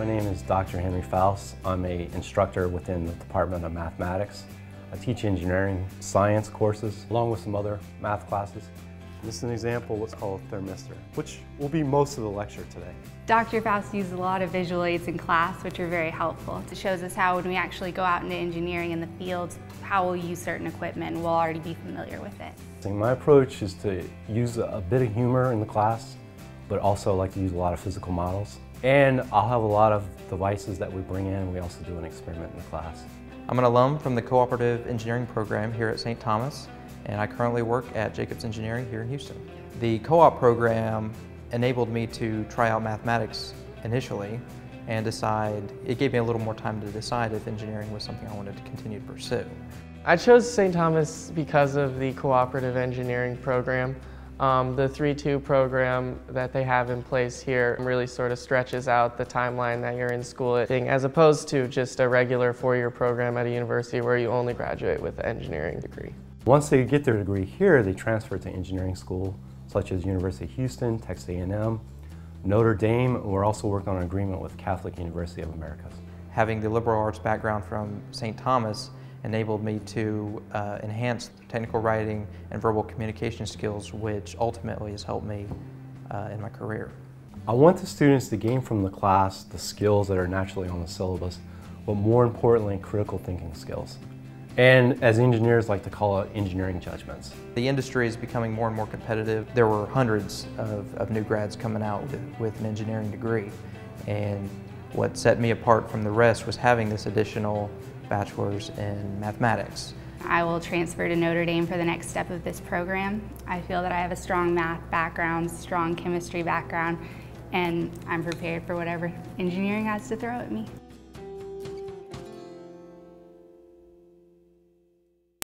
My name is Dr. Henry Faust. I'm an instructor within the Department of Mathematics. I teach engineering science courses along with some other math classes. This is an example of what's called a thermistor, which will be most of the lecture today. Dr. Faust uses a lot of visual aids in class, which are very helpful. It shows us how when we actually go out into engineering in the field, how we'll use certain equipment, we'll already be familiar with it. My approach is to use a bit of humor in the class, but also like to use a lot of physical models. And I'll have a lot of devices that we bring in. We also do an experiment in the class. I'm an alum from the Cooperative Engineering Program here at St. Thomas, and I currently work at Jacobs Engineering here in Houston. The co-op program enabled me to try out mathematics initially and decide, it gave me a little more time to decide if engineering was something I wanted to continue to pursue. I chose St. Thomas because of the Cooperative Engineering Program. The 3-2 program that they have in place here really sort of stretches out the timeline that you're in school at, as opposed to just a regular 4-year program at a university where you only graduate with an engineering degree. Once they get their degree here, they transfer to engineering school, such as University of Houston, Texas A&M, Notre Dame. We're also working on an agreement with Catholic University of America. Having the liberal arts background from St. Thomas enabled me to enhance technical writing and verbal communication skills, which ultimately has helped me in my career. I want the students to gain from the class the skills that are naturally on the syllabus, but more importantly, critical thinking skills. And as engineers like to call it, engineering judgments. The industry is becoming more and more competitive. There were hundreds of new grads coming out with an engineering degree. And what set me apart from the rest was having this additional bachelor's in mathematics. I will transfer to Notre Dame for the next step of this program. I feel that I have a strong math background, strong chemistry background, and I'm prepared for whatever engineering has to throw at me.